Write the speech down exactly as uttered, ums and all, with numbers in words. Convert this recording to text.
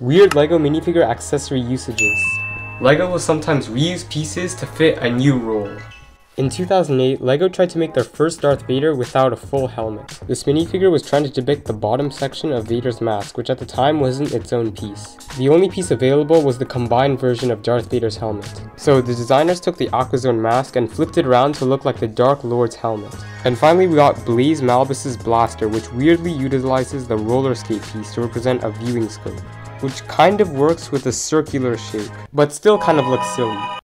Weird LEGO minifigure accessory usages. LEGO will sometimes reuse pieces to fit a new role. In two thousand eight, LEGO tried to make their first Darth Vader without a full helmet. This minifigure was trying to depict the bottom section of Vader's mask, which at the time wasn't its own piece. The only piece available was the combined version of Darth Vader's helmet. So the designers took the AquaZone mask and flipped it around to look like the Dark Lord's helmet. And finally we got Blaze Malbus's blaster, which weirdly utilizes the roller skate piece to represent a viewing scope, which kind of works with a circular shape, but still kind of looks silly.